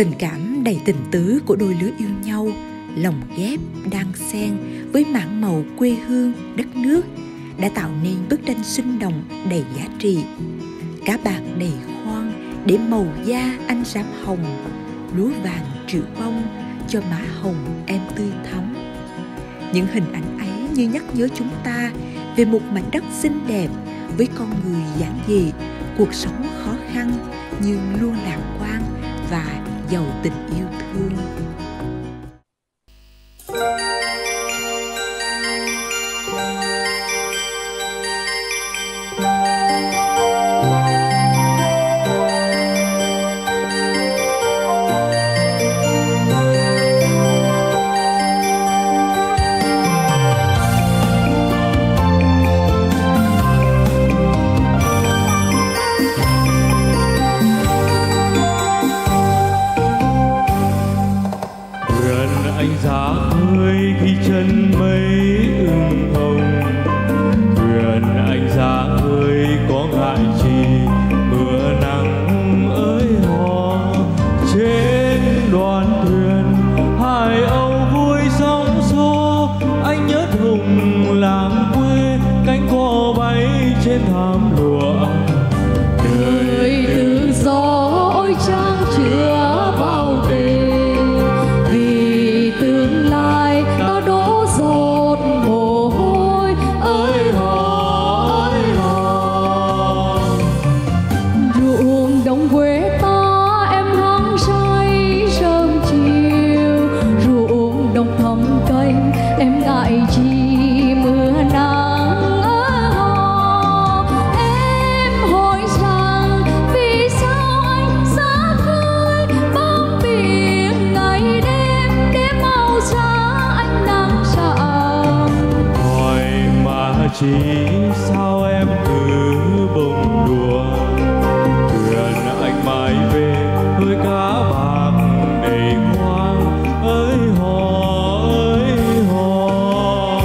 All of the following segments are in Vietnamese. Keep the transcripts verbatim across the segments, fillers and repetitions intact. Tình cảm đầy tình tứ của đôi lứa yêu nhau, lồng ghép, đan xen với mảng màu quê hương, đất nước đã tạo nên bức tranh sinh động đầy giá trị. Cá bạc đầy khoang để màu da anh sám hồng, lúa vàng triệu bông cho má hồng em tươi thắm. Những hình ảnh ấy như nhắc nhớ chúng ta về một mảnh đất xinh đẹp với con người giản dị, cuộc sống khó khăn nhưng luôn lạc quan và giàu tình yêu thương. Anh giá hơi khi chân mây ửng hồng, vườn anh giá hơi có ngại chi mưa nắng ơi hò. Trên đoàn thuyền hải âu vui sóng xô, anh nhớ thùng làng quê cánh cò bay trên thảm lụa. Đời tự do ôi trang chứa bao bề, chỉ sao em cứ bông đùa. Thuyền anh mãi về hơi cá bạc đầy khoang ơi hò ơi hò,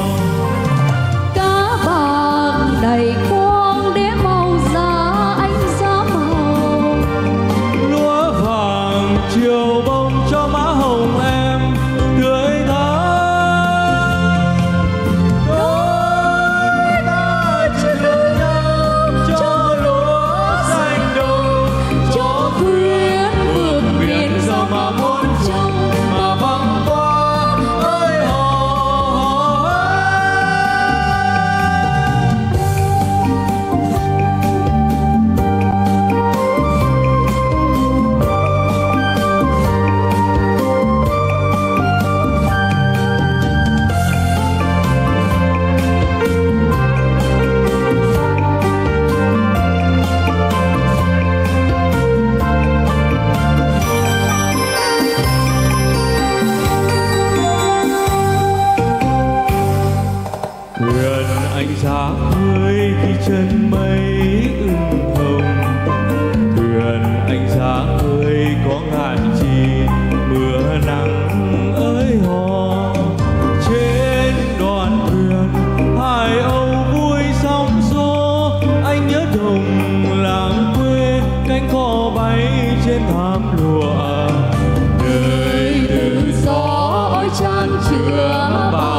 cá bạc đầy khoang để màu da anh dám hồng, lúa vàng chiều bông cho má hồng em tươi thắm. Anh giá hơi khi chân mây ửng hồng, thuyền anh giá hơi có ngại chi mưa nắng ơi hò. Trên đoàn thuyền hải âu vui sóng xô, anh nhớ đồng làng quê cánh cò bay trên thảm lụa. Đời tự do ôi chan chứa bao